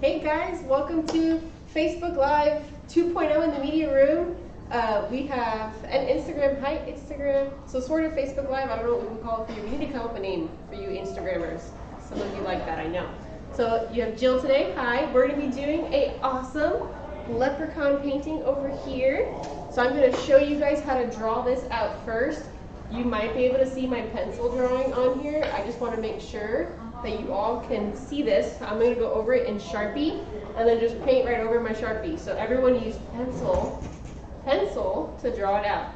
Hey guys, welcome to Facebook Live 2.0 in the media room. We have an Instagram, hi Instagram, so sort of Facebook Live, I don't know what we can call it for you. We need to come up with a name for you Instagrammers. Some of you like that, I know. So you have Jill today, hi. We're gonna be doing an awesome leprechaun painting over here. So I'm gonna show you guys how to draw this out first. You might be able to see my pencil drawing on here. I just wanna make sure that you all can see this. I'm gonna go over it in Sharpie and then just paint right over my Sharpie. So everyone use pencil to draw it out.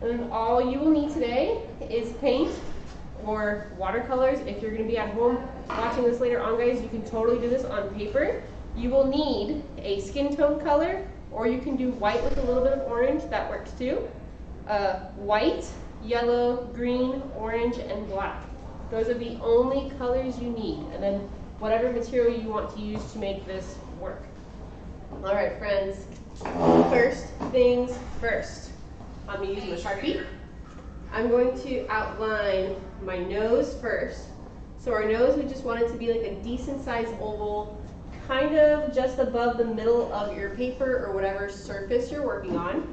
And then all you will need today is paint or watercolors. If you're gonna be at home watching this later on, guys, you can totally do this on paper. You will need a skin tone color, or you can do white with a little bit of orange, that works too. White, yellow, green, orange, and black. Those are the only colors you need, and then whatever material you want to use to make this work. All right, friends, first things first. I'm going to use my Sharpie. I'm going to outline my nose first. So our nose, we just want it to be like a decent sized oval, kind of just above the middle of your paper or whatever surface you're working on.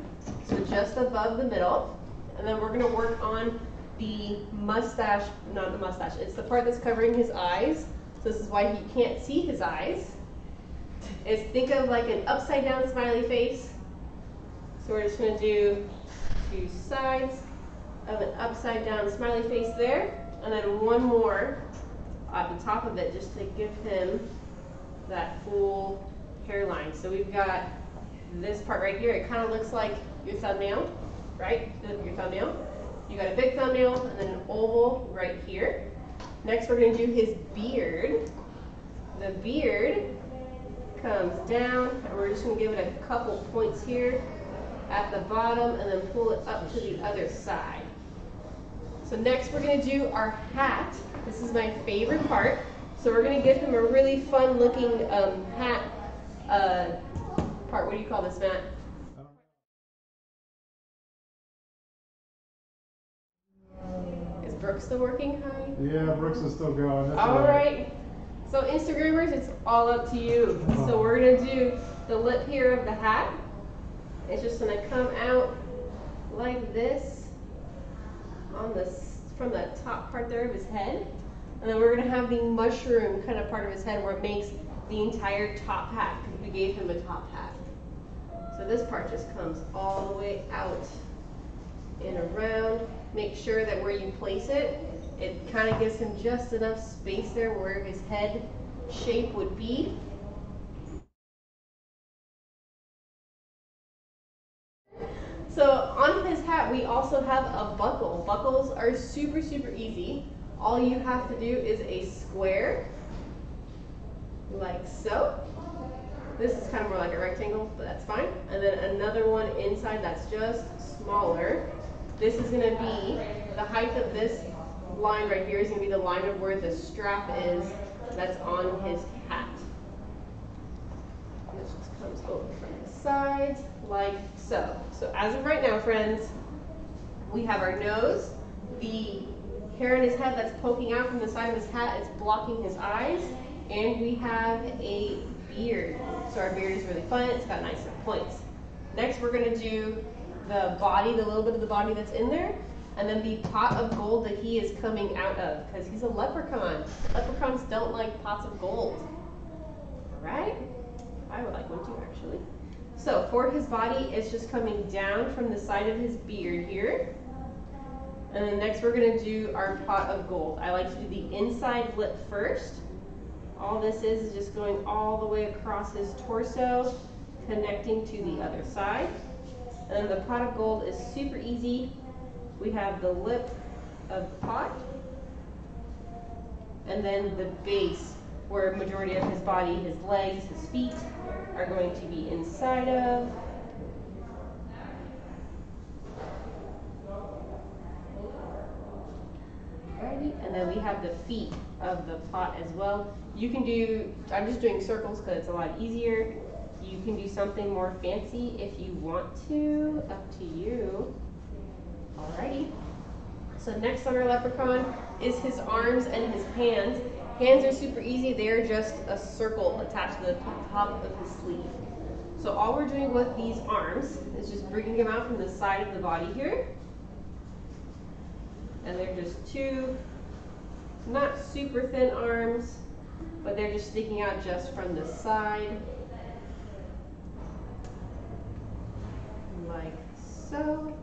So just above the middle, and then we're going to work on the mustache, not the mustache, it's the part that's covering his eyes. So this is why he can't see his eyes. Is think of like an upside down smiley face. So we're just gonna do two sides of an upside down smiley face there. And then one more at the top of it, just to give him that full hairline. So we've got this part right here. It kind of looks like your thumbnail, right? Your thumbnail. You got a big thumbnail and then an oval right here. Next, we're going to do his beard. The beard comes down, and we're just going to give it a couple points here at the bottom and then pull it up to the other side. So next, we're going to do our hat. This is my favorite part. So we're going to give him a really fun looking hat part. What do you call this, Matt? Brooks still working? Hi. Yeah, Brooks is still going. That's all right. So Instagrammers, it's all up to you. So we're gonna do the lip here of the hat. It's just gonna come out like this on this from the top part there of his head, and then we're gonna have the mushroom kind of part of his head where it makes the entire top hat because we gave him a top hat. So this part just comes all the way out and around. Make sure that where you place it, it kind of gives him just enough space there where his head shape would be. So on his hat, we also have a buckle. Buckles are super, super easy. All you have to do is a square, like so. This is kind of more like a rectangle, but that's fine. And then another one inside that's just smaller. This is going to be, the height of this line right here is going to be the line of where the strap is that's on his hat. And this just comes over from the sides, like so. So as of right now, friends, we have our nose, the hair in his head that's poking out from the side of his hat, it's blocking his eyes, and we have a beard. So our beard is really fun, it's got nice points. Next, we're going to do the body, the little bit of the body that's in there, and then the pot of gold that he is coming out of, because he's a leprechaun. Leprechauns don't like pots of gold. Right? I would like one too, actually. So for his body, it's just coming down from the side of his beard here. And then next we're going to do our pot of gold. I like to do the inside lip first. All this is just going all the way across his torso, connecting to the other side. And then the pot of gold is super easy. We have the lip of the pot, and then the base where majority of his body, his legs, his feet are going to be inside of. Alrighty, and then we have the feet of the pot as well. You can do, I'm just doing circles because it's a lot easier. You can do something more fancy if you want to, up to you. Alrighty. So next on our leprechaun is his arms and his hands. Hands are super easy. They're just a circle attached to the top of the sleeve. So all we're doing with these arms is just bringing them out from the side of the body here. And they're just two, not super thin arms, but they're just sticking out just from the side. Like so.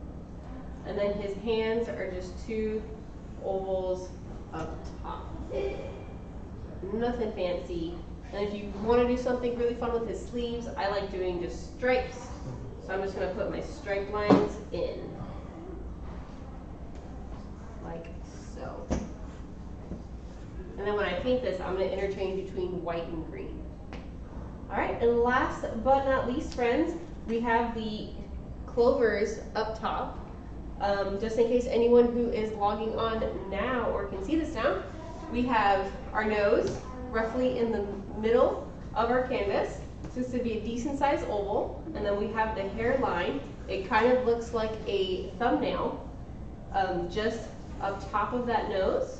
And then his hands are just two ovals up top. Nothing fancy. And if you want to do something really fun with his sleeves, I like doing just stripes. So I'm just going to put my stripe lines in. Like so. And then when I paint this, I'm going to interchange between white and green. Alright, and last but not least, friends, we have the clovers up top. Just in case anyone who is logging on now or can see this now, we have our nose roughly in the middle of our canvas. So this would be a decent sized oval. And then we have the hairline. It kind of looks like a thumbnail just up top of that nose.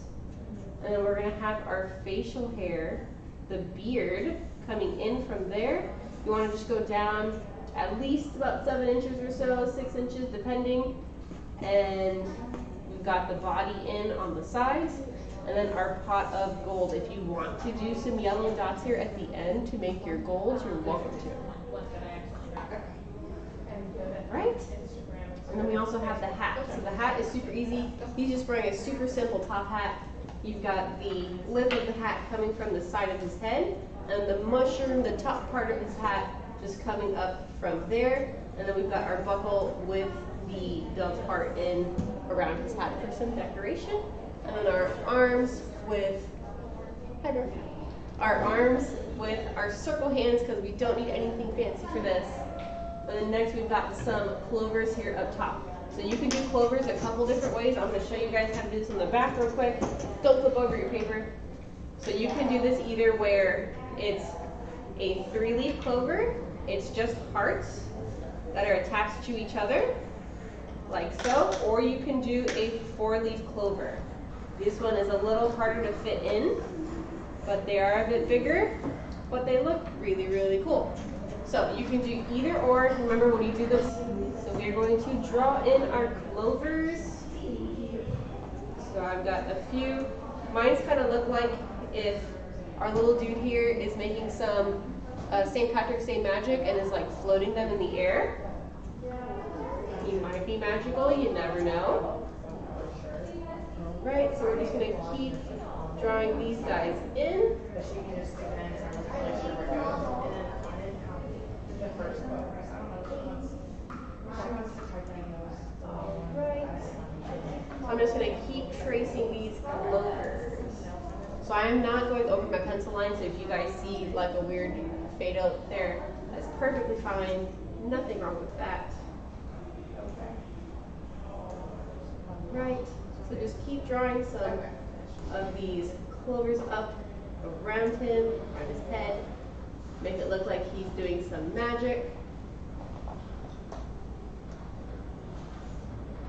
And then we're going to have our facial hair, the beard coming in from there. You want to just go down at least about 7 inches or so, 6 inches depending. And we've got the body in on the sides. And then our pot of gold. If you want to do some yellow dots here at the end to make your golds, you're welcome to. Right? And then we also have the hat. So the hat is super easy. He's just wearing a super simple top hat. You've got the lip of the hat coming from the side of his head, and the mushroom, the top part of his hat, just coming up from there. And then we've got our buckle with the dove part in around his hat for some decoration. And then our arms with our circle hands, because we don't need anything fancy for this. And then next we've got some clovers here up top. So you can do clovers a couple different ways. I'm going to show you guys how to do this in the back real quick. Don't flip over your paper. So you can do this either where it's a 3-leaf clover. It's just parts that are attached to each other, like so. Or you can do a 4-leaf clover. This one is a little harder to fit in, but they are a bit bigger, but they look really, really cool. So you can do either or. Remember when you do this, so we're going to draw in our clovers. So I've got a few. Mine's kind of look like if our little dude here is making some St. Patrick's Day magic and is like floating them in the air. He might be magical, you never know. Right, so we're just going to keep drawing these guys in. Right. So I'm just going to keep tracing these clovers. So I'm not going over my pencil line, so if you guys see like a weird fade out there, that's perfectly fine. Nothing wrong with that. Right. So just keep drawing some of these clovers up around him, around his head. Make it look like he's doing some magic.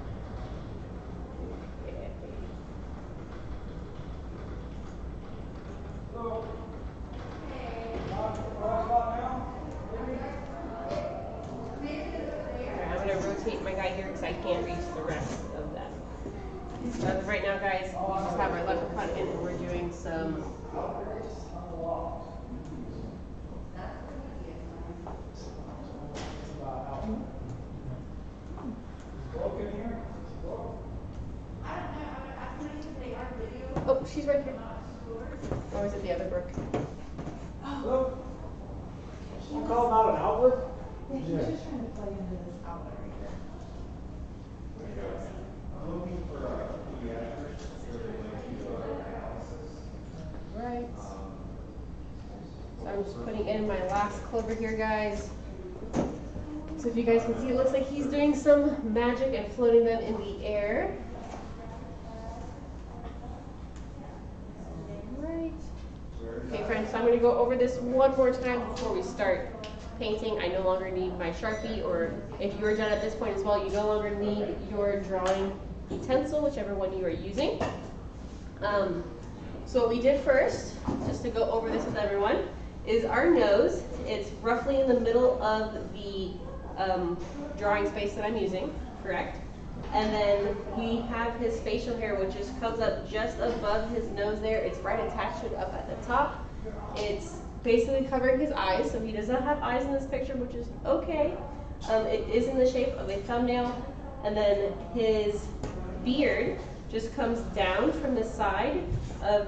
Right, I'm going to rotate my guy here because I can't reach the rest of that. So as of right now, guys, we just have our leprechaun in and we're doing some clovers. Oh, she's right here. Or is it the other Brooke? Hello? You call him out an outlet? Yeah, he's just trying to play into this outlet right here. I'm looking for a pediatric analysis. Right. So I'm just putting in my last clover here, guys. So if you guys can see, it looks like he's doing some magic and floating them in the air. Right. Okay, friends, so I'm going to go over this one more time before we start painting. I no longer need my Sharpie, or if you're done at this point as well, you no longer need your drawing utensil, whichever one you are using. So what we did first, just to go over this with everyone, is our nose. It's roughly in the middle of the drawing space that I'm using, correct? And then we have his facial hair, which just comes up just above his nose there. It's right attached to it up at the top. It's basically covering his eyes, so he does not have eyes in this picture, which is okay. It is in the shape of a thumbnail. And then his beard just comes down from the side of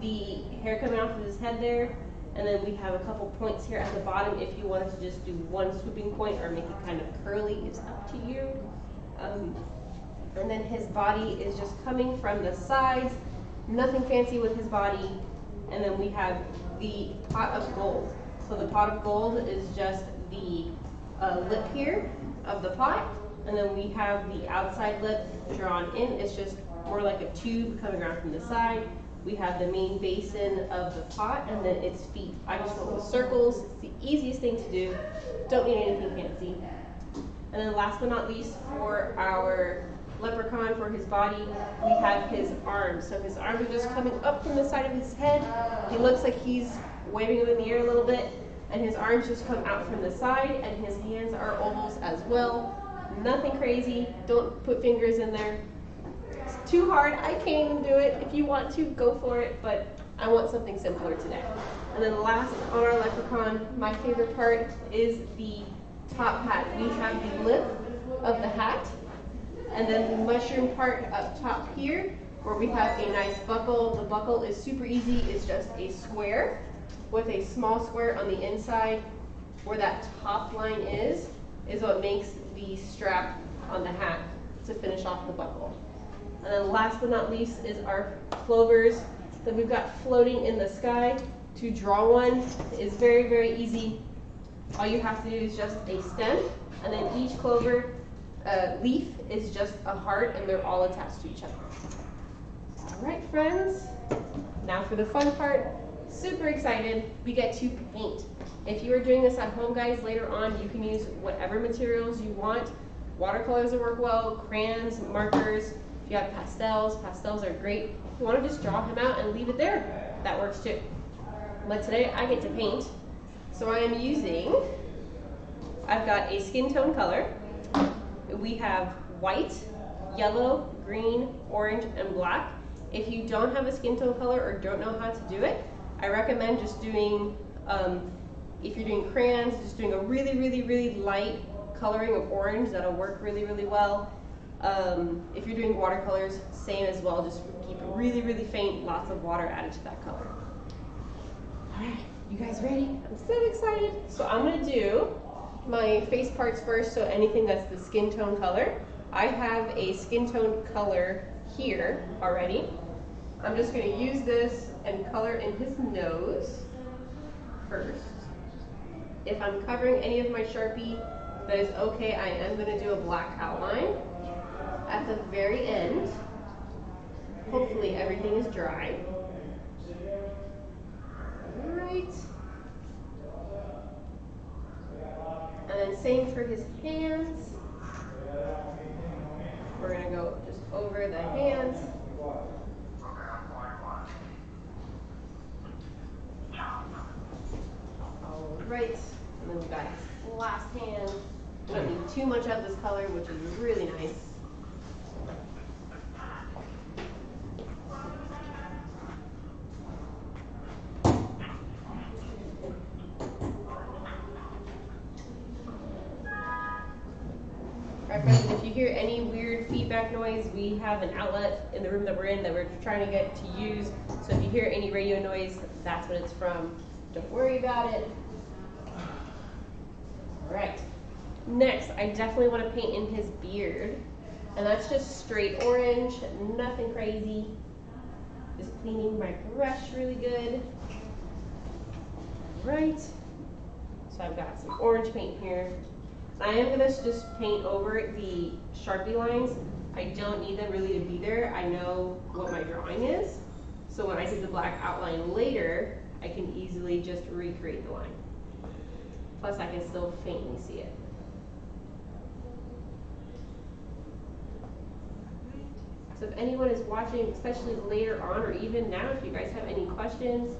the hair coming off of his head there. And then we have a couple points here at the bottom. If you wanted to just do one swooping point or make it kind of curly, it's up to you. And then his body is just coming from the sides. Nothing fancy with his body. And then we have the pot of gold. So the pot of gold is just the lip here of the pot. And then we have the outside lip drawn in. It's just more like a tube coming around from the side. We have the main basin of the pot and then its feet. I just went with circles. It's the easiest thing to do. Don't need anything fancy. And then last but not least, for our leprechaun, for his body, we have his arms. So his arms are just coming up from the side of his head. He looks like he's waving them in the air a little bit. And his arms just come out from the side, and his hands are ovals as well. Nothing crazy. Don't put fingers in there. It's too hard. I can't even do it. If you want to, go for it, but I want something simpler today. And then last on our leprechaun, my favorite part is the top hat. We have the lip of the hat, and then the mushroom part up top here, where we have a nice buckle. The buckle is super easy. It's just a square with a small square on the inside. Where that top line is what makes the strap on the hat to finish off the buckle. And then last but not least is our plovers that we've got floating in the sky. To draw one is very, very easy. All you have to do is just a stem, and then each clover leaf is just a heart, and they're all attached to each other. All right, friends, now for the fun part. Super excited, we get to paint. If you are doing this at home, guys, later on, you can use whatever materials you want. Watercolors that work well, crayons, markers. If you have pastels, pastels are great. If you want to just draw him out and leave it there, that works too. But today I get to paint. So I am using, I've got a skin tone color. We have white, yellow, green, orange, and black. If you don't have a skin tone color or don't know how to do it, I recommend just doing, if you're doing crayons, just doing a really, really, really light coloring of orange. That'll work really, really well. If you're doing watercolors, same as well. Just keep it really, really faint, lots of water added to that color. All right. You guys ready? I'm so excited. So I'm gonna do my face parts first, so anything that's the skin tone color. I have a skin tone color here already. I'm just gonna use this and color in his nose first. If I'm covering any of my Sharpie, that is okay. I am gonna do a black outline at the very end. Hopefully everything is dry. And then same for his hands. We're going to go just over the hands. All right, and then we've got his last hand. We don't need too much of this color, which is really nice. If you hear any weird feedback noise, we have an outlet in the room that we're in that we're trying to get to use. So if you hear any radio noise, that's what it's from. Don't worry about it. All right. Next, I definitely want to paint in his beard. And that's just straight orange, nothing crazy. Just cleaning my brush really good. All right. So I've got some orange paint here. I am going to just paint over the Sharpie lines. I don't need them really to be there. I know what my drawing is. So when I do the black outline later, I can easily just recreate the line. Plus I can still faintly see it. So if anyone is watching, especially later on or even now, if you guys have any questions,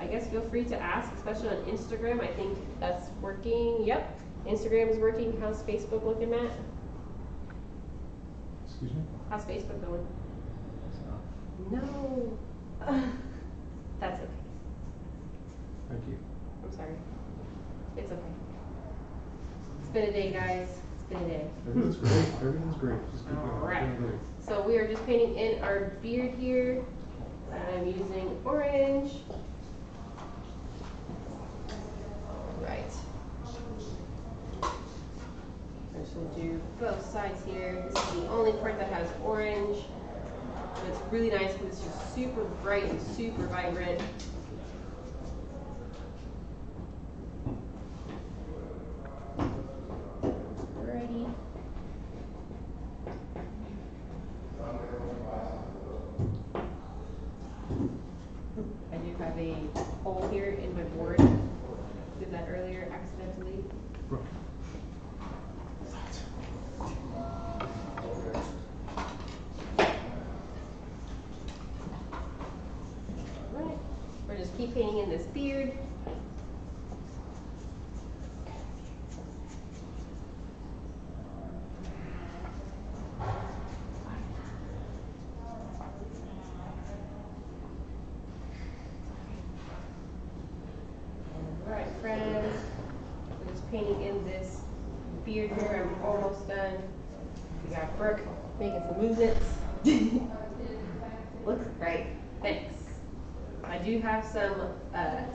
I guess feel free to ask, especially on Instagram. I think that's working. Yep, Instagram is working. How's Facebook looking, Matt? Excuse me? How's Facebook going? It's not. No. That's okay. Thank you. I'm sorry. It's okay. It's been a day, guys. It's been a day. Everything's great. Everything's great. Just keep going. All right. So we are just painting in our beard here. I'm using orange. All right. I'm just going to do both sides here. This is the only part that has orange. And it's really nice because it's just super bright and super vibrant. Keep painting in this beard. Alright, friends. We're just painting in this beard here. I'm almost done. We got Brooke making some movements. Looks great. Thanks. I do have some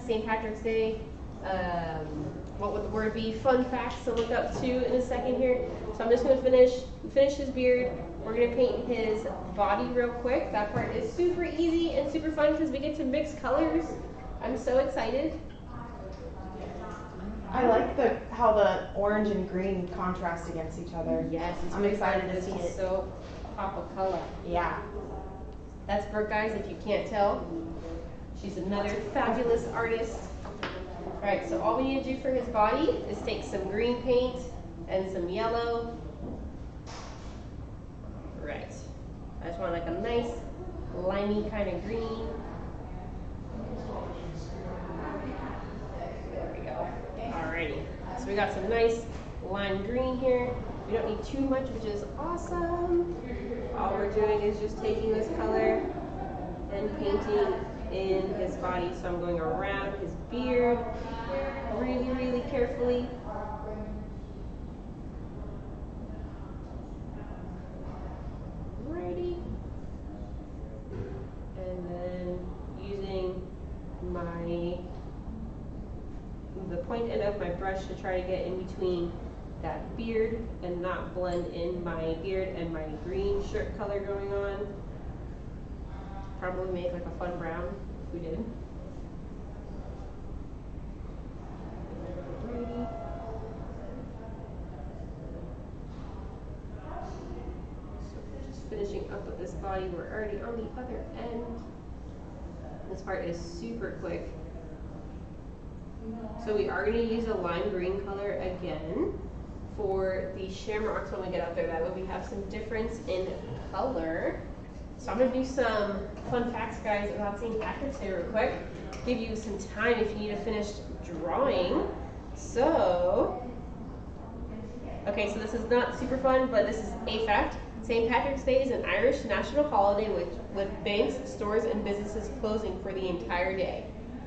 St. Patrick's Day, what would the word be, fun facts to look up to in a second here. So I'm just going to finish his beard. We're going to paint his body real quick. That part is super easy and super fun because we get to mix colors. I'm so excited. I like how the orange and green contrast against each other. Yes, I'm excited to see it. So pop of color. Yeah. That's Brooke, guys, if you can't tell. She's another fabulous artist. All right, so all we need to do for his body is take some green paint and some yellow. Right. I just want like a nice limey kind of green. There we go. Alrighty. So we got some nice lime green here. We don't need too much, which is awesome. All we're doing is just taking this color and painting in his body. So I'm going around his beard really, really carefully. Alrighty. And then using the point end of my brush to try to get in between that beard and not blend in my beard and my green shirt color going on. Probably make like a fun brown if we did. So we're just finishing up with this body. We're already on the other end. This part is super quick. So we are going to use a lime green color again for the shamrocks when we get out there. That way we have some difference in color. So I'm going to do some fun facts, guys, about St. Patrick's Day real quick. Give you some time if you need a finished drawing. So, okay, so this is not super fun, but this is a fact. St. Patrick's Day is an Irish national holiday with banks, stores, and businesses closing for the entire day.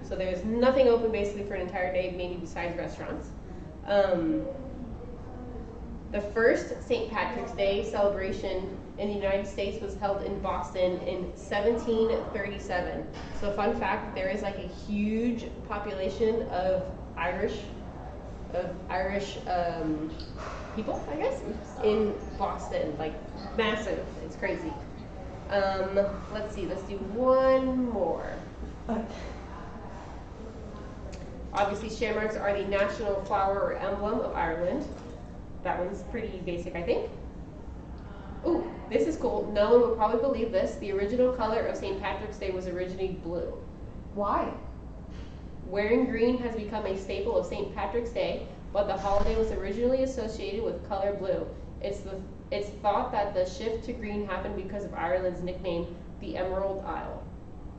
So there's nothing open basically for an entire day, maybe besides restaurants. The first St. Patrick's Day celebration in the United States was held in Boston in 1737. So fun fact, there is like a huge population of Irish people, I guess, in Boston, like massive, it's crazy. Let's see, let's do one more. Obviously shamrocks are the national flower or emblem of Ireland. That one's pretty basic, I think. Ooh, this is cool. No one would probably believe this. The original color of St. Patrick's Day was originally blue. Why? Wearing green has become a staple of St. Patrick's Day, but the holiday was originally associated with color blue. It's thought that the shift to green happened because of Ireland's nickname, the Emerald Isle.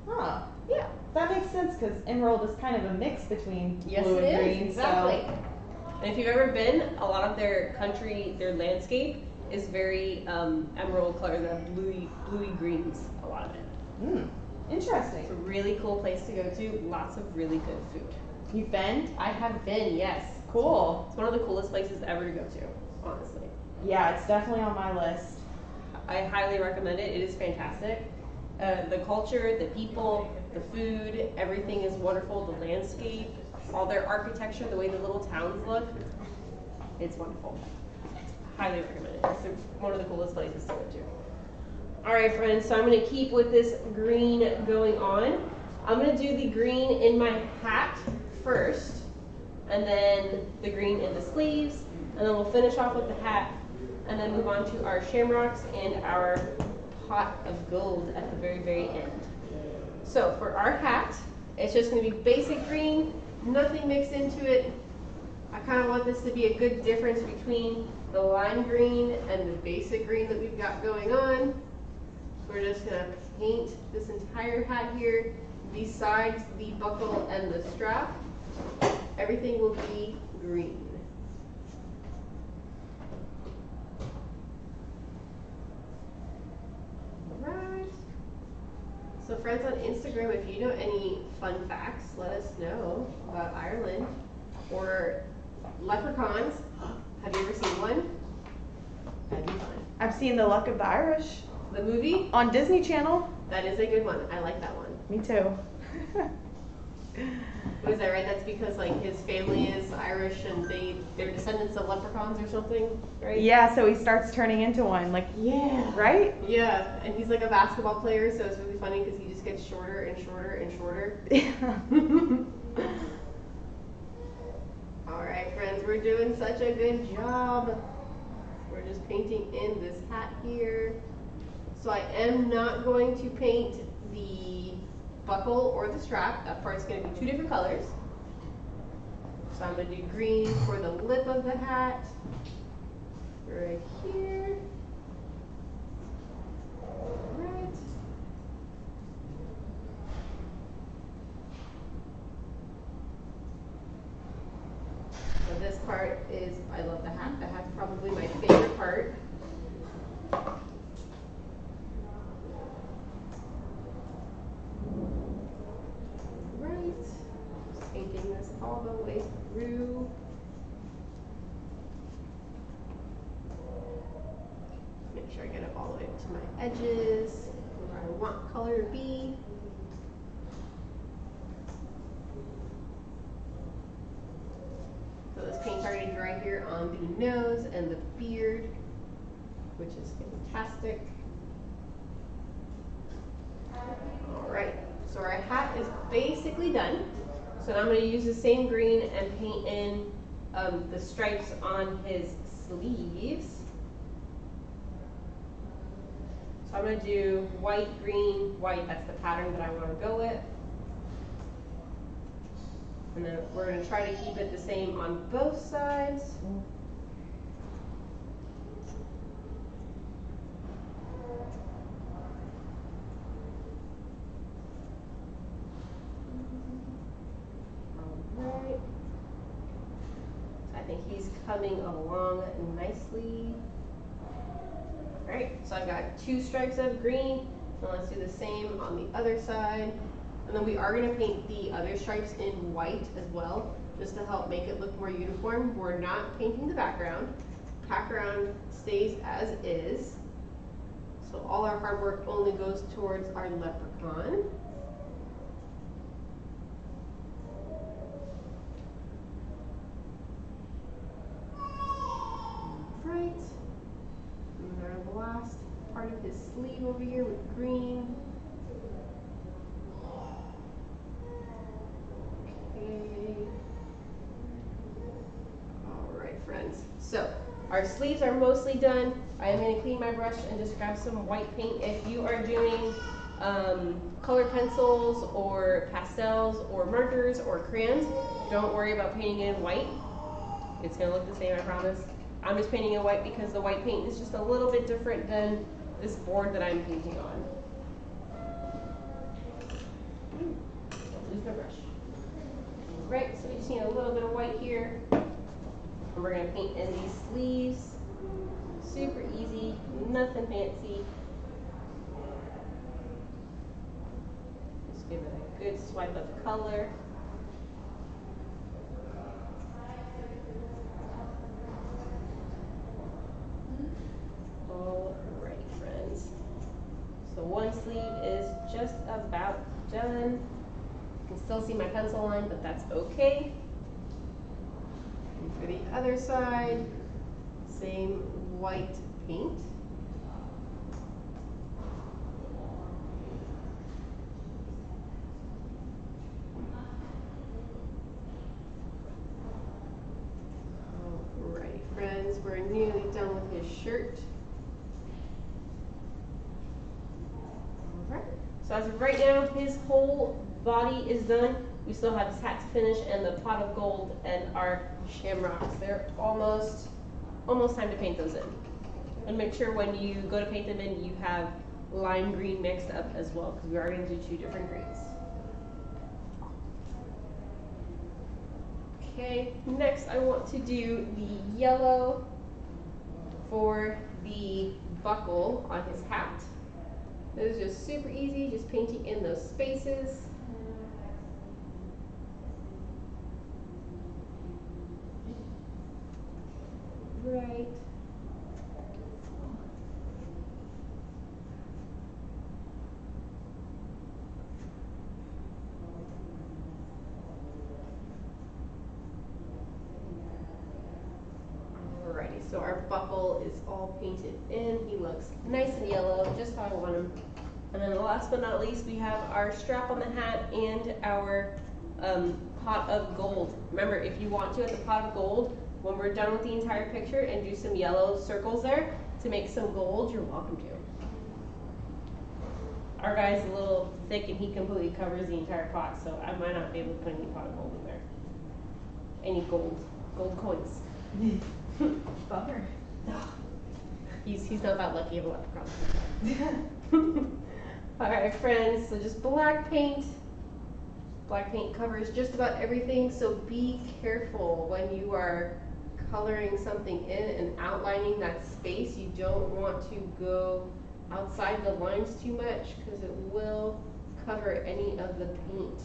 Huh. Yeah. That makes sense, because emerald is kind of a mix between blue and green. Yes, exactly. So. And if you've ever been, a lot of their country, their landscape is very emerald color, the bluey greens, a lot of it. Mm. Interesting. It's a really cool place to go to. Lots of really good food. You've been? I have been, yes. Cool. It's one of the coolest places ever to go to, honestly. Yeah, it's definitely on my list. I highly recommend it. It is fantastic. The culture, the people, the food, everything is wonderful. The landscape, all their architecture, the way the little towns look, it's wonderful. Highly recommend it. It's one of the coolest places to go to. All right, friends, so I'm going to keep with this green going on. I'm going to do the green in my hat first, and then the green in the sleeves, and then we'll finish off with the hat, and then move on to our shamrocks and our pot of gold at the very, very end. So for our hat, it's just going to be basic green, nothing mixed into it. I kind of want this to be a good difference between the lime green and the basic green that we've got going on. We're just going to paint this entire hat here, besides the buckle and the strap. Everything will be green. So friends on Instagram, if you know any fun facts, let us know about Ireland or leprechauns. Have you ever seen one? That'd be fun. I've seen The Luck of the Irish. The movie? On Disney Channel. That is a good one. I like that one. Me too. Was that right? That's because like his family is Irish and they're descendants of leprechauns or something, right? Yeah, so he starts turning into one, like, yeah, right? Yeah, and he's like a basketball player, so it's really funny because he just gets shorter and shorter and shorter. Yeah. All right, friends, we're doing such a good job. We're just painting in this hat here. So I am not going to paint the buckle or the strap. That part's going to be two different colors. So I'm going to do green for the lip of the hat, right here. All right. So this part is, I love the hat. The hat's probably my favorite part. All the way through. Make sure I get it all the way up to my edges, where I want color to be. So this paint started right here on the nose and the beard, which is fantastic. All right, so our hat is basically done. So now I'm going to use the same green and paint in the stripes on his sleeves. So I'm going to do white, green, white. That's the pattern that I want to go with. And then we're going to try to keep it the same on both sides. Coming along nicely. All right, so I've got two stripes of green. So let's do the same on the other side. And then we are going to paint the other stripes in white as well, just to help make it look more uniform. We're not painting the background. Background stays as is. So all our hard work only goes towards our leprechaun. Of his sleeve over here with green. Okay. All right, friends. So our sleeves are mostly done. I am going to clean my brush and just grab some white paint. If you are doing color pencils or pastels or markers or crayons, don't worry about painting it in white. It's going to look the same, I promise. I'm just painting in white because the white paint is just a little bit different than this board that I'm painting on. Don't lose my brush. Right, so we just need a little bit of white here. And we're gonna paint in these sleeves. Super easy, nothing fancy. Just give it a good swipe of color. Alrighty, friends. So one sleeve is just about done. You can still see my pencil line, but that's okay. And for the other side, same white paint. Alrighty, friends, we're nearly done with his shirt. Alright, so as of right now, his whole body is done. We still have his hat to finish and the pot of gold and our shamrocks. They're almost time to paint those in. And make sure when you go to paint them in, you have lime green mixed up as well, because we are going to do two different greens. Okay, next I want to do the yellow for the buckle on his hat. Those are just super easy, just painting in those spaces. Right. Alrighty, so our buckle is all painted in. He looks nice and yellow, just how I want him. And then last but not least, we have our strap on the hat and our pot of gold. Remember, if you want to, at the pot of gold, when we're done with the entire picture, and do some yellow circles there to make some gold, you're welcome to. Our guy's a little thick and he completely covers the entire pot, so I might not be able to put any pot of gold in there. Any gold coins. Bummer. He's not that lucky of a leprechaun. All right, friends, so just black paint. Black paint covers just about everything, so be careful when you are coloring something in and outlining that space. You don't want to go outside the lines too much because it will cover any of the paint.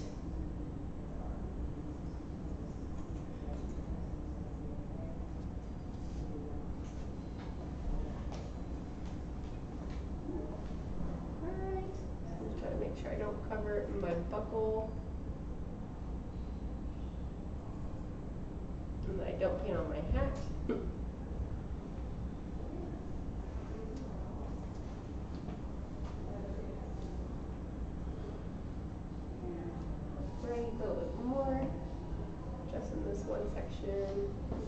Alright, I'm just trying to make sure I don't cover my buckle. That I don't paint on my hat. Right, a little bit more. Just in this one section.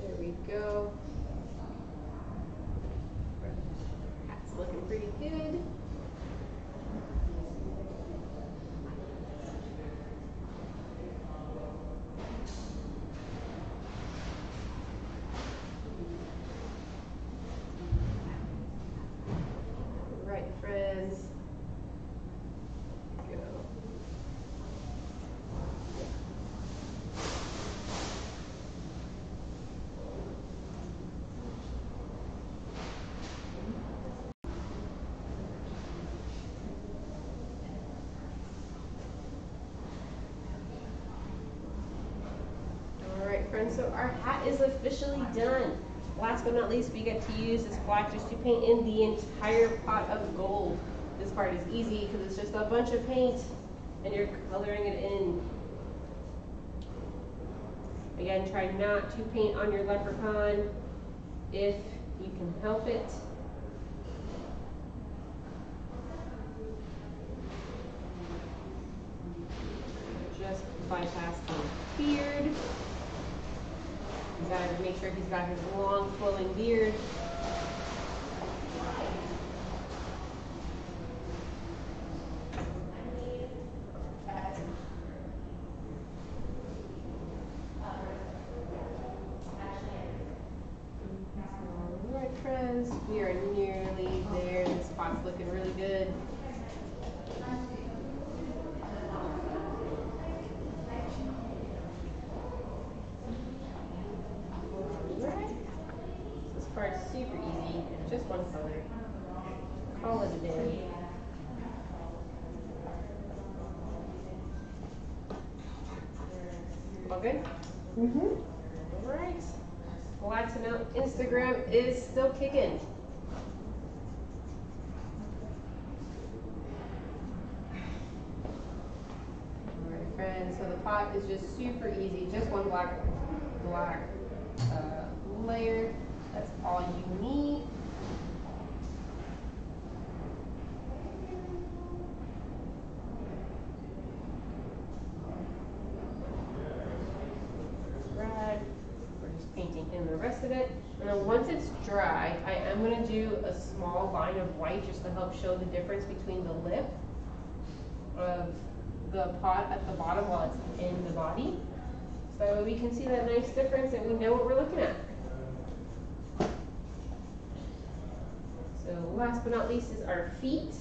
There we go. Hat's looking pretty good. So our hat is officially done. Last but not least, we get to use this black just to paint in the entire pot of gold. This part is easy because it's just a bunch of paint and you're coloring it in. Again, try not to paint on your leprechaun if you can help it. Just bypass the beard. Got to make sure he's got his long flowing beard. friends. We are nearly there. The spot's looking really good. Alright. This part's super easy. Just one color. Call it a day. All good? Mm-hmm. Alright. Glad to know Instagram is still kicking. Alright friends, so the pot is just super easy. Just one black layer. That's all you need. Dry, I am going to do a small line of white just to help show the difference between the lip of the pot at the bottom while it's in the body. So that way we can see that nice difference and we know what we're looking at. So last but not least is our feet.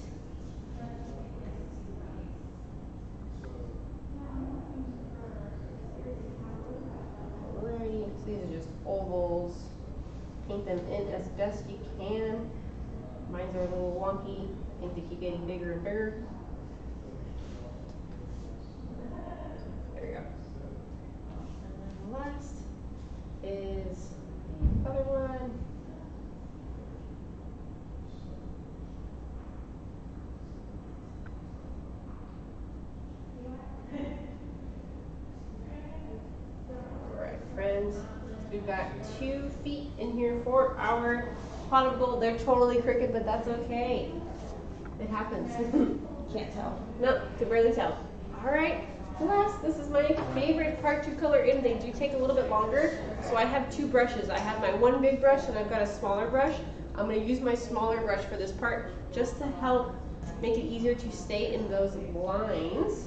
Alrighty, so these are just ovals. Paint them in as best you can. Mine's are a little wonky. I think they keep getting bigger and bigger. There we go. And last is the other one. Alright, friends. We've got 2 feet in here for our pot of gold. They're totally crooked, but that's okay. It happens. Can't tell. No, could barely tell. All right, last, this is my favorite part to color in. They do take a little bit longer, so I have 2 brushes. I have my one big brush and I've got a smaller brush. I'm gonna use my smaller brush for this part just to help make it easier to stay in those lines.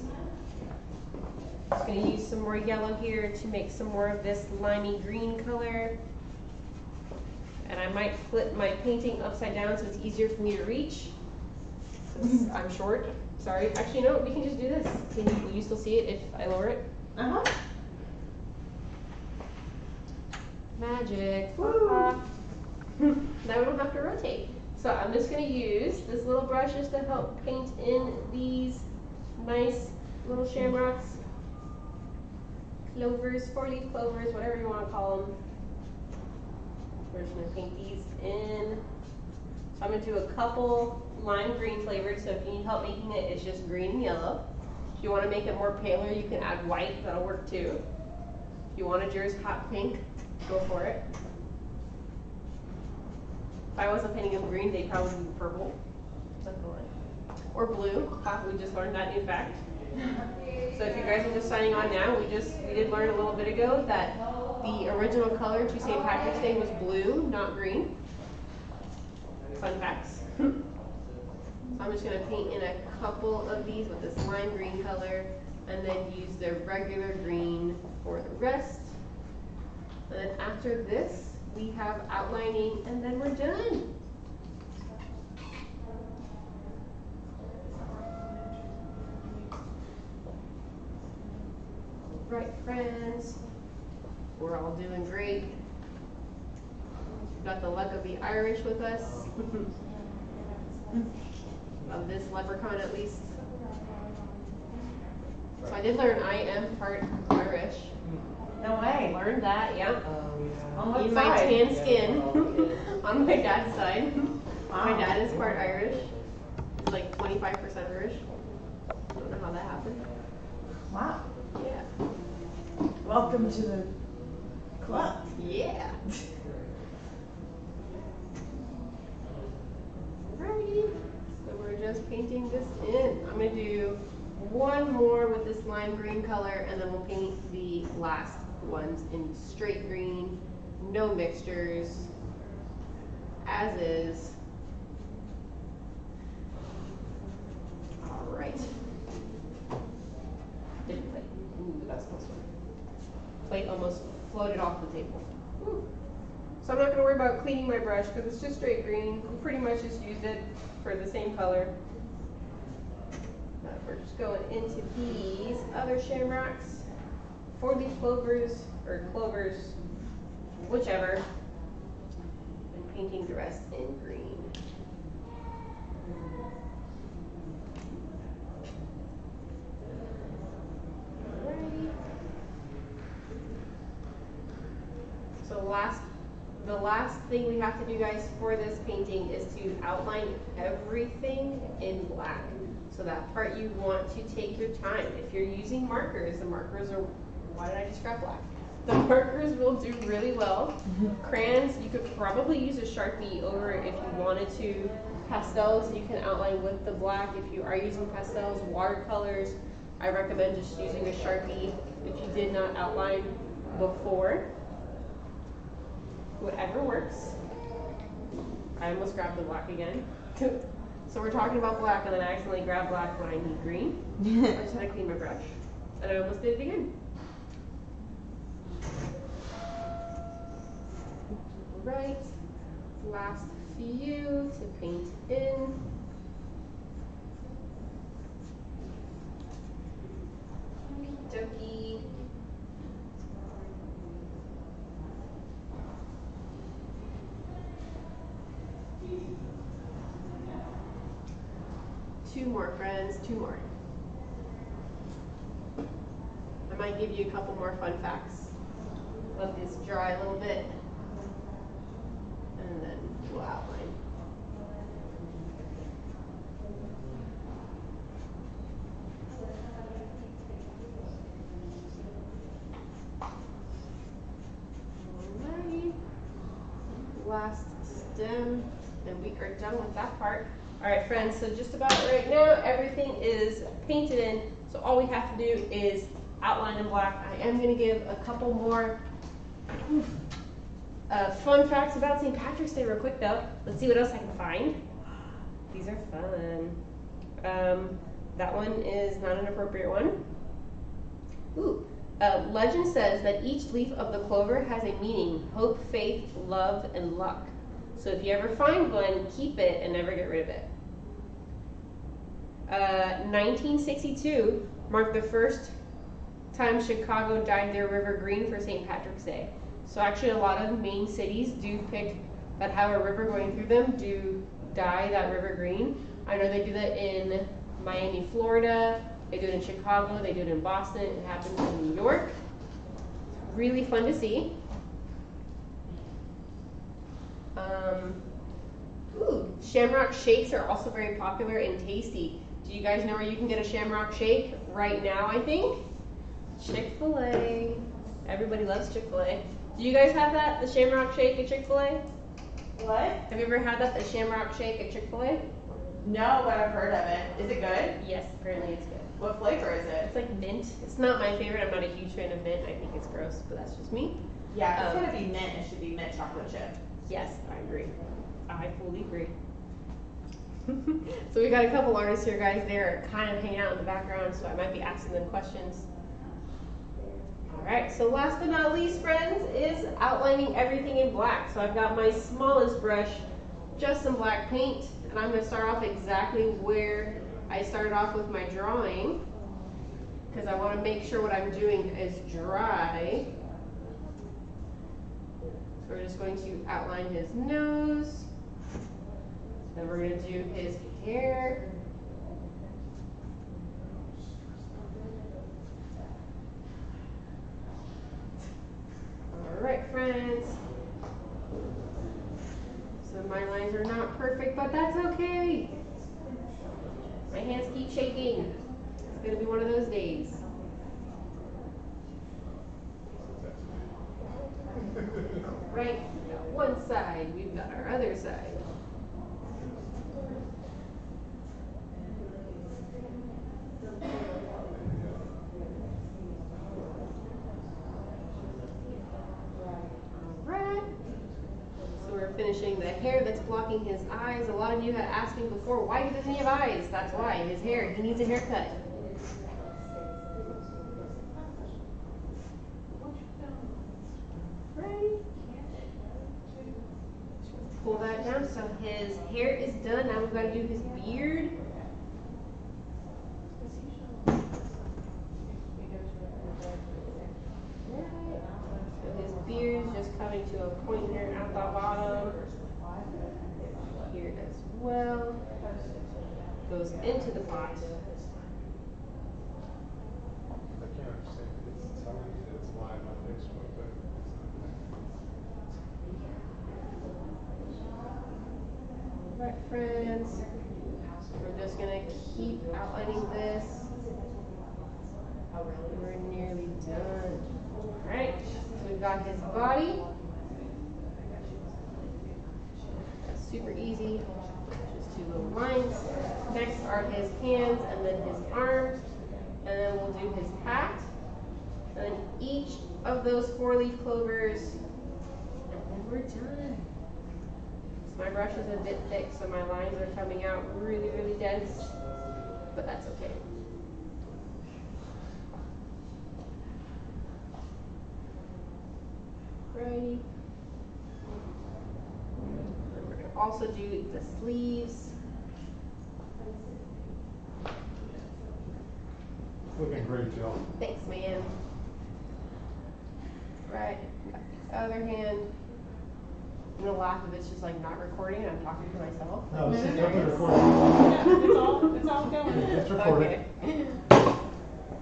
I'm just going to use some more yellow here to make some more of this limey green color. And I might flip my painting upside down so it's easier for me to reach. Since I'm short. Sorry. Actually, no, we can just do this. Will you still see it if I lower it? Uh-huh. Magic. Woo. Now we don't have to rotate. So I'm just going to use this little brush just to help paint in these nice little shamrocks. Clovers, 4-leaf clovers, whatever you want to call them. We're just going to paint these in. So I'm going to do a couple lime green flavored, so if you need help making it, it's just green and yellow. If you want to make it more paler, you can add white, that'll work too. If you wanted yours hot pink, go for it. If I wasn't painting them green, they'd probably be purple. Or blue, we just learned that new fact. So if you guys are just signing on now, we did learn a little bit ago that the original color to St. Patrick's Day was blue, not green. Fun facts. So I'm just going to paint in a couple of these with this lime green color and then use the regular green for the rest. And then after this, we have outlining and then we're done. Right, friends, we're all doing great. We've got the luck of the Irish with us. Of this leprechaun, at least. So I did learn I am part Irish. No way. I learned that, yeah. On what side? In my tan skin. On my dad's side. My dad is part Irish. He's like 25% Irish. I don't know how that happened. Wow. Yeah. Welcome to the club. Yeah. Alrighty. So we're just painting this in. I'm going to do one more with this lime green color and then we'll paint the last ones in straight green. No mixtures. As is. Alright. Didn't play. Ooh, that's close one. Plate almost floated off the table. Ooh. So I'm not going to worry about cleaning my brush because it's just straight green. I pretty much just used it for the same color. We're just going into these other shamrocks, four-leaf clovers, or clovers, whichever, and painting the rest in green. Alrighty. So the last thing we have to do, guys, for this painting is to outline everything in black. So that part you want to take your time. If you're using markers, the markers are, why did I just grab black? The markers will do really well. Crayons, you could probably use a Sharpie over it if you wanted to. Pastels, you can outline with the black if you are using pastels. Watercolors, I recommend just using a Sharpie if you did not outline before. Whatever works. I almost grabbed the black again. So we're talking about black, and then I accidentally grabbed black when I need green. I just had to clean my brush, and I almost did it again. Right, last few to paint in. Okie dokie. Two more, friends, two more. I might give you a couple more fun facts. Let this dry a little bit, and then we'll outline. Alrighty. Last stem, and we are done with that part. All right, friends, so just about right now, everything is painted in, so all we have to do is outline in black. I am going to give a couple more fun facts about St. Patrick's Day real quick, though. Let's see what else I can find. These are fun. That one is not an appropriate one. Ooh. Legend says that each leaf of the clover has a meaning: hope, faith, love, and luck. So if you ever find one, keep it and never get rid of it. 1962 marked the first time Chicago dyed their river green for St. Patrick's Day. So actually a lot of main cities do pick that have a river going through them, do dye that river green. I know they do that in Miami, Florida. They do it in Chicago. They do it in Boston. It happens in New York. It's really fun to see. Shamrock shakes are also very popular and tasty. Do you guys know where you can get a shamrock shake right now, I think? Chick-fil-A. Everybody loves Chick-fil-A. Do you guys have that, the shamrock shake at Chick-fil-A? What? Have you ever had that, the shamrock shake at Chick-fil-A? No, but I've heard of it. Is it good? Yes, apparently it's good. What flavor is it? It's like mint. It's not my favorite. I'm not a huge fan of mint. I think it's gross, but that's just me. Yeah, if it's going to be mint, it should be mint chocolate chip. Yes, I agree. I fully agree. So we got a couple artists here, guys. They're kind of hanging out in the background, so I might be asking them questions. All right, so last but not least, friends, is outlining everything in black. So I've got my smallest brush, just some black paint, and I'm going to start off exactly where I started off with my drawing because I want to make sure what I'm doing is dry. So we're just going to outline his nose. Then we're going to do his hair. All right, friends. So my lines are not perfect, but that's okay. My hands keep shaking. It's going to be one of those days. Right, we've got one side, we've got our other side. Alright, so we're finishing the hair that's blocking his eyes. A lot of you had asked me before, why doesn't he have eyes? That's why, his hair, he needs a haircut. pull that down. So his hair is done. Now we're going to do his beard. So his beard is just coming to a point here at the bottom. Here as well. Goes into the pot. All right, friends, we're just going to keep outlining this. We're nearly done. All right, so we've got his body. That's super easy. Just two little lines. Next are his hands and then his arms. And then we'll do his hat. And then each of those four-leaf clovers. And then we're done. My brush is a bit thick, so my lines are coming out really, really dense, but that's okay. Alrighty. We're going to also do the sleeves. Looking great, Jill. Thanks, man. Right, the other hand. The laugh of it's just like not recording. I'm talking to myself. No, it's definitely recording. Yeah, it's all going. It's recording. Okay.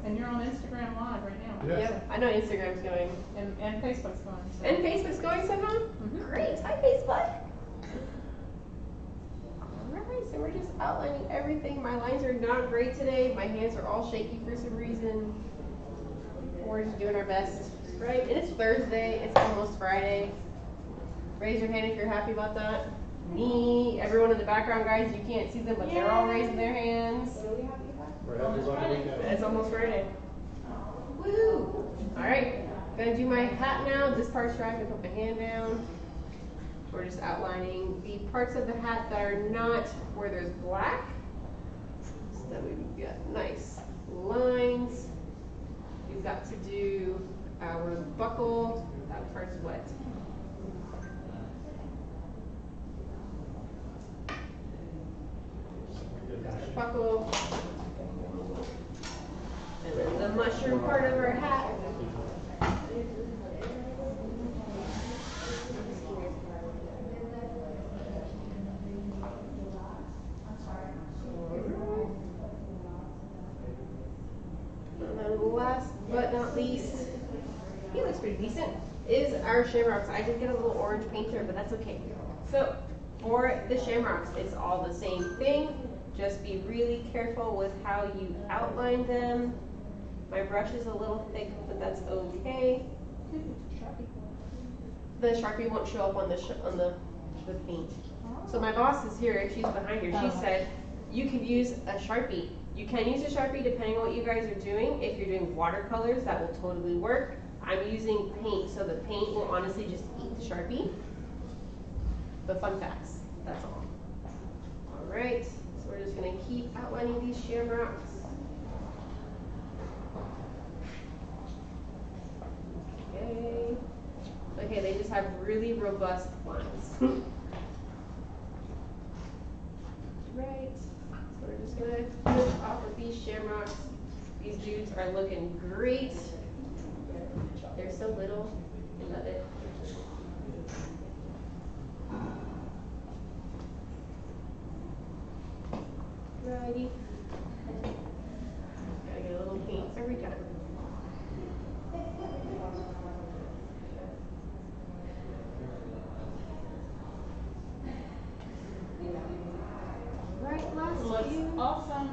And you're on Instagram Live right now. Yes. Yep, I know Instagram's going. And Facebook's going. So. And Facebook's going somehow? Mm-hmm. Great. Hi, Facebook. Alright, so we're just outlining everything. My lines are not great today. My hands are all shaky for some reason. We're just doing our best. Right? And it's Thursday. It's almost Friday. Raise your hand if you're happy about that. Me, everyone in the background, guys, you can't see them, but they're all raising their hands. What are we happy about? We're happy about the weekend. It's almost Friday. Woo! All right, gonna do my hat now. This part's dry. I'm gonna put my hand down. We're just outlining the parts of the hat that are not where there's black, so that we've got nice lines. We've got to do our buckle. That part's wet. Buckle, and then the mushroom part of her hat. And then last but not least, he looks pretty decent, is our shamrocks. I did get a little orange paint here, but that's okay. So for the shamrocks, it's all the same thing. Just be really careful with how you outline them. My brush is a little thick, but that's okay. The Sharpie won't show up on the paint. So my boss is here, and she's behind here. She said, you can use a Sharpie. You can use a Sharpie depending on what you guys are doing. If you're doing watercolors, that will totally work. I'm using paint, so the paint will honestly just eat the Sharpie. But fun facts, that's all. All right. We're just going to keep outlining these shamrocks. Okay. Okay, they just have really robust lines. Right. So we're just going to finish off with these shamrocks. These dudes are looking great. They're so little. I love it. Alrighty. Gotta get a little paint every time. Right, last looks few. Awesome.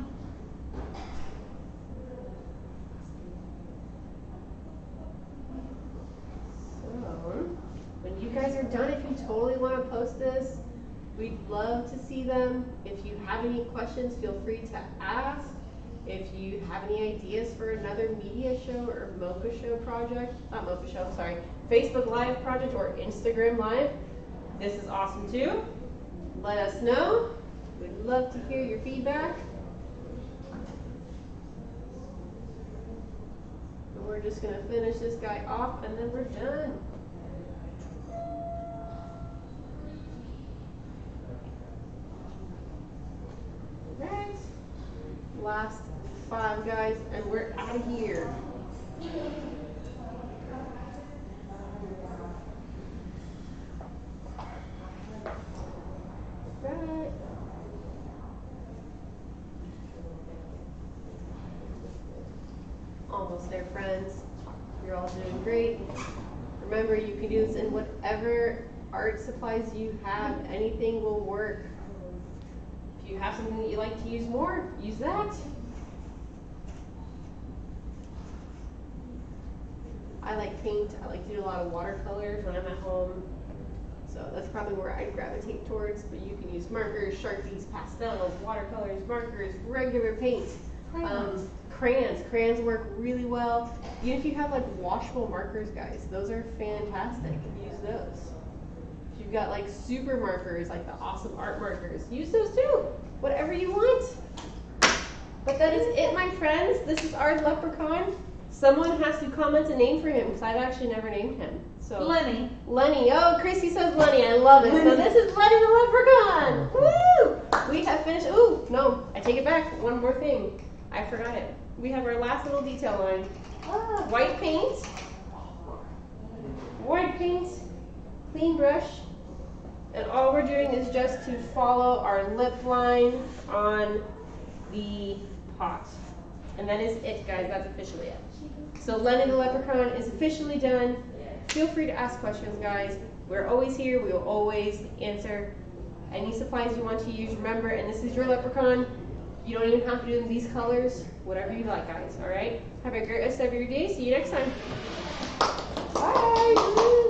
So, when you guys are done, if you totally want to post this, we'd love to see them. If you have any questions, feel free to ask. If you have any ideas for another media show or MoCA show project, not MoCA show, I'm sorry, Facebook Live project or Instagram Live, this is awesome too. Let us know. We'd love to hear your feedback. And we're just gonna finish this guy off and then we're done. last five, guys, and we're out of here. Right. Almost there, friends. You're all doing great. Remember, you can do this in whatever art supplies you have. Anything will work. If you have something that you like to use more, use that. I like paint. I like to do a lot of watercolors when I'm at home. So that's probably where I'd gravitate towards, but you can use markers, Sharpies, pastels, watercolors, markers, regular paint, crayons. Crayons work really well. Even if you have like washable markers, guys, those are fantastic. Use those. If you've got like super markers, like the awesome art markers, use those too. Whatever you want. But that is it, my friends. This is our leprechaun. Someone has to comment a name for him, because I've actually never named him. So Lenny. Lenny. Oh, Chrissy says Lenny. I love it. So this is Lenny the Leprechaun. Woo! We have finished. Ooh, no, I take it back. One more thing. I forgot it. We have our last little detail line. Ah, white paint. White paint. Clean brush. And all we're doing is just to follow our lip line on the pot. And that is it, guys. That's officially it. So Lenny the Leprechaun is officially done. Feel free to ask questions, guys. We're always here. We will always answer any supplies you want to use. Remember, and this is your leprechaun. You don't even have to do them these colors. Whatever you like, guys. All right? Have a great rest of your day. See you next time. Bye.